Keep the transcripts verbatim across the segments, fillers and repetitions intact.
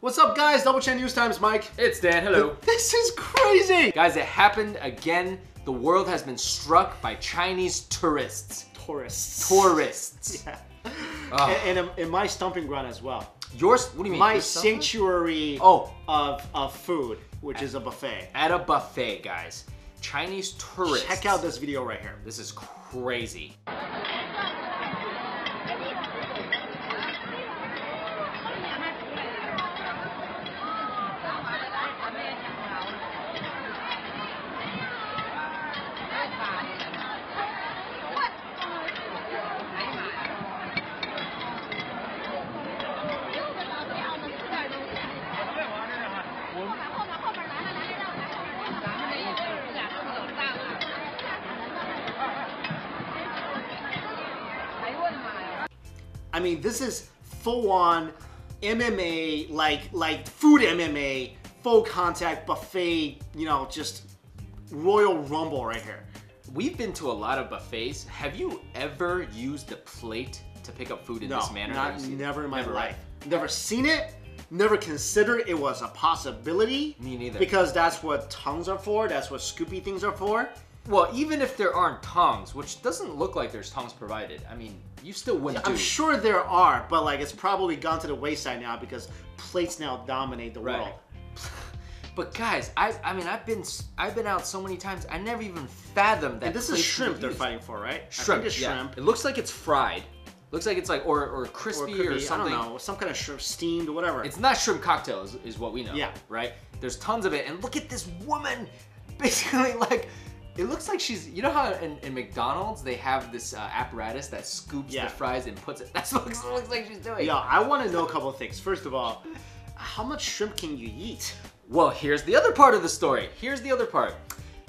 What's up, guys? Double Chin News Times, Mike. It's Dan. Hello. This is crazy. Guys, it happened again. The world has been struck by Chinese tourists. Tourists. Tourists. Yeah. Oh. And, and in my stomping ground as well. Yours? What do you mean? My sanctuary oh. of, of food, which at, is a buffet. At a buffet, guys. Chinese tourists. Check out this video right here. This is crazy. I mean, this is full-on M M A, like like food M M A, full contact buffet, you know, just Royal Rumble right here. We've been to a lot of buffets. Have you ever used the plate to pick up food in no, this manner? Not, never it? in my never life. Right? Never seen it. Never considered it was a possibility. Me neither. Because that's what tongues are for. That's what scoopy things are for. Well, even if there aren't tongs, which doesn't look like there's tongs provided, I mean, you still wouldn't yeah, I'm do. sure there are, but like it's probably gone to the wayside now because plates now dominate the right. world. But guys, I I mean, I've been I've been out so many times, I never even fathomed that. And this is shrimp they're fighting for, right? Shrimp, I think it's shrimp. Yeah. It looks like it's fried. Looks like it's like or or crispy or, be, or something. I don't know, some kind of shrimp steamed or whatever. It's not shrimp cocktails, is what we know. Yeah, right. There's tons of it, and look at this woman, basically like. It looks like she's, you know how in, in McDonald's they have this uh, apparatus that scoops yeah. the fries and puts it, that's what it looks like she's doing. Yeah, I want to know a couple of things. First of all, how much shrimp can you eat? Well, here's the other part of the story. Here's the other part.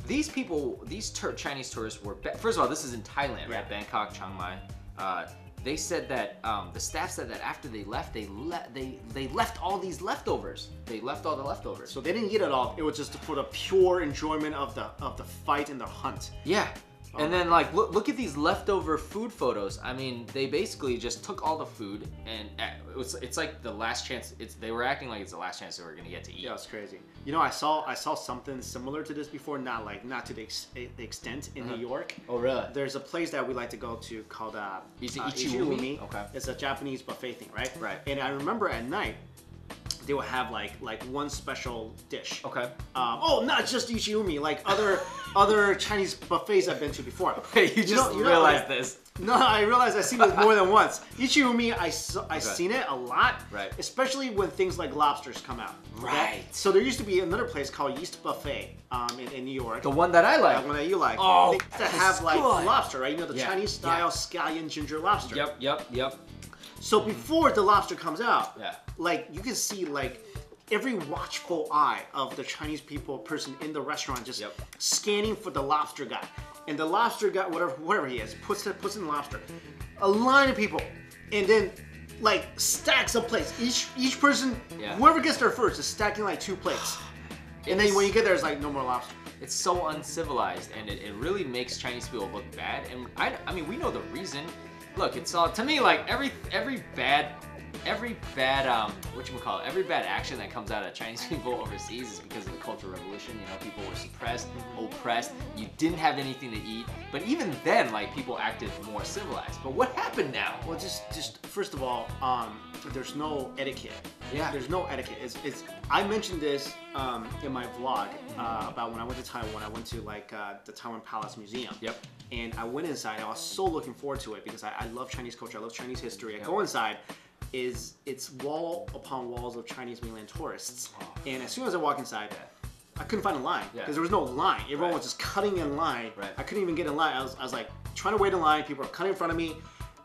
These people, these tur Chinese tourists were, first of all, this is in Thailand, right? Yeah. Bangkok, Chiang Mai. Uh, they said that, um, the staff said that after they left, they, le they, they left all these leftovers. They left all the leftovers. So they didn't eat it all. It was just for the pure enjoyment of the, of the fight and the hunt. Yeah. Oh. And then like, look, look at these leftover food photos. I mean, they basically just took all the food and it was, it's like the last chance. It's, they were acting like it's the last chance they were going to get to eat. Yeah, it's crazy. You know, I saw, I saw something similar to this before. Not like, not to the, ex the extent in uh-huh. New York. Oh, really? There's a place that we like to go to called uh, Is it uh, Ichiwumi. Ichiwumi. Okay. It's a Japanese buffet thing, right? Right. And I remember at night, they will have like like one special dish. Okay. Um, oh, not just Ichiwumi, like other other Chinese buffets I've been to before. Hey, you, you just you realized know, like, this. No, I realized I've seen this more than once. Ichiwumi, I I okay. seen it a lot, right? Especially when things like lobsters come out. Right. Okay? So there used to be another place called Yeast Buffet um, in, in New York. The one that I like. The uh, one that you like. Oh, they that have like good. lobster, right? You know the yeah. Chinese style yeah. scallion ginger lobster. Yep, yep, yep. So before the lobster comes out, yeah. like you can see like every watchful eye of the Chinese people person in the restaurant just yep. scanning for the lobster guy, and the lobster guy, whatever whatever he is, puts it puts in lobster. A line of people, and then like stacks of plates. Each each person, yeah. whoever gets there first, is stacking like two plates, and then when you get there, it's like no more lobster. It's so uncivilized, and it, it really makes Chinese people look bad. And I I mean we know the reason. Look, it's all to me like every every bad, every bad um whatchamacallit, every bad action that comes out of Chinese people overseas is because of the Cultural Revolution. You know, people were suppressed, oppressed. You didn't have anything to eat, but even then, like people acted more civilized. But what happened now? Well, just just first of all, um, there's no etiquette. Yeah, there's no etiquette. It's it's. I mentioned this um in my vlog uh, about when I went to Taiwan. I went to like uh, the Taiwan Palace Museum. Yep. And I went inside, I was so looking forward to it because I, I love Chinese culture, I love Chinese history. I yeah. go inside, is it's wall upon walls of Chinese mainland tourists. Oh. And as soon as I walk inside, I couldn't find a line because yeah. there was no line. Everyone right. was just cutting in line. Right. I couldn't even get in line. I was, I was like trying to wait in line, people are cutting in front of me.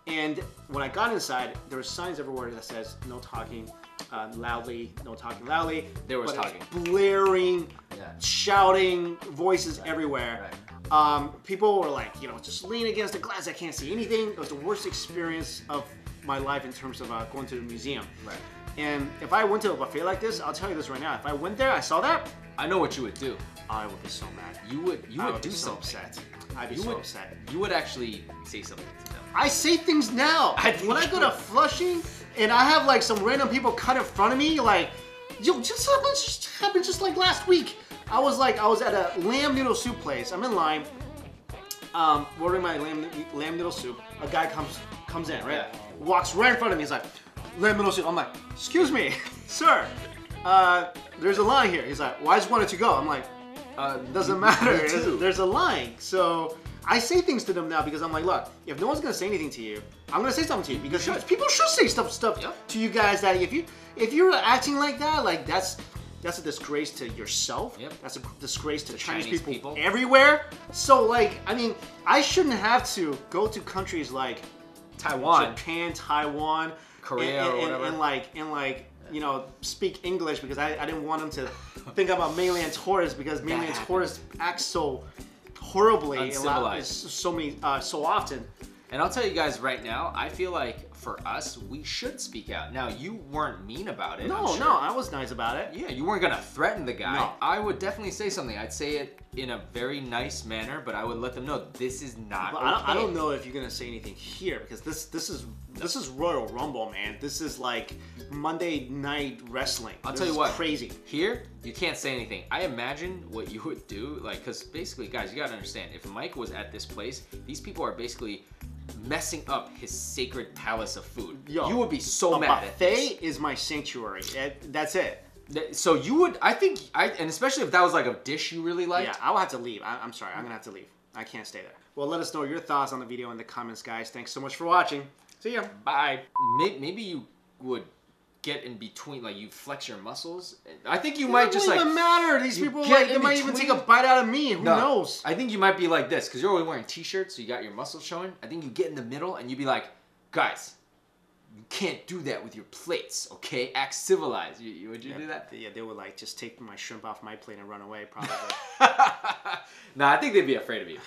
And when I got inside, there were signs everywhere that says no talking uh, loudly, no talking loudly. There was but talking. Blaring, yeah. shouting, voices right. everywhere. Right. Um, people were like, you know, just lean against the glass. I can't see anything. It was the worst experience of my life in terms of uh, going to the museum. Right. And if I went to a buffet like this, I'll tell you this right now. If I went there, I saw that. I know what you would do. I would be so mad. You would. You would, would do so something. Upset. I'd be you so would, upset. You would actually say something to them. I say things now. I when I go to Flushing and I have like some random people cut in front of me, like Yo, just something just happened just like last week. I was like, I was at a lamb noodle soup place. I'm in line, um, ordering my lamb lamb noodle soup. A guy comes comes in, right? Yeah. Walks right in front of me. He's like, lamb noodle soup. I'm like, excuse me, sir. Uh, there's a line here. He's like, well, I just wanted to go. I'm like, uh, doesn't matter. There's, there's a line. So I say things to them now because I'm like, look, if no one's gonna say anything to you, I'm gonna say something to you because should. people should say stuff stuff yeah. to you guys that if you if you're acting like that, like that's. That's a disgrace to yourself. Yep. That's a disgrace to, to Chinese, Chinese people, people everywhere. So, like, I mean, I shouldn't have to go to countries like Taiwan, Japan, Taiwan, Korea, and, and, or whatever, and, and like, and like, you know, speak English because I, I didn't want them to think about mainland tourists because mainland tourists act so horribly, uncivilized, and so many, uh, so often. And I'll tell you guys right now, I feel like for us, we should speak out. Now, you weren't mean about it. No, sure. no, I was nice about it. Yeah, you weren't gonna threaten the guy. No. I would definitely say something. I'd say it in a very nice manner, but I would let them know this is not but okay. I don't, I don't know if you're gonna say anything here because this this is this is Royal Rumble, man. This is like Monday night wrestling. I'll this tell you is what, crazy. Here, you can't say anything. I imagine what you would do, like, because basically, guys, you gotta understand, if Mike was at this place, these people are basically messing up his sacred palace of food. Yo, you would be so mad at this. A buffet is my sanctuary. It, that's it. So you would, I think, I, and especially if that was like a dish you really liked. Yeah, I will have to leave. I, I'm sorry, I'm gonna have to leave. I can't stay there. Well, let us know your thoughts on the video in the comments, guys. Thanks so much for watching. See ya. Bye. Maybe you would get in between, like you flex your muscles. I think you it might just like. It doesn't matter. These people like they might even take a bite out of me. Who no, knows? I think you might be like this because you're always wearing t-shirts, so you got your muscles showing. I think you get in the middle and you be like, guys, you can't do that with your plates, okay? Act civilized. You, you, would you yeah, do that? Yeah, they would like just take my shrimp off my plate and run away, probably. Nah, I think they'd be afraid of you.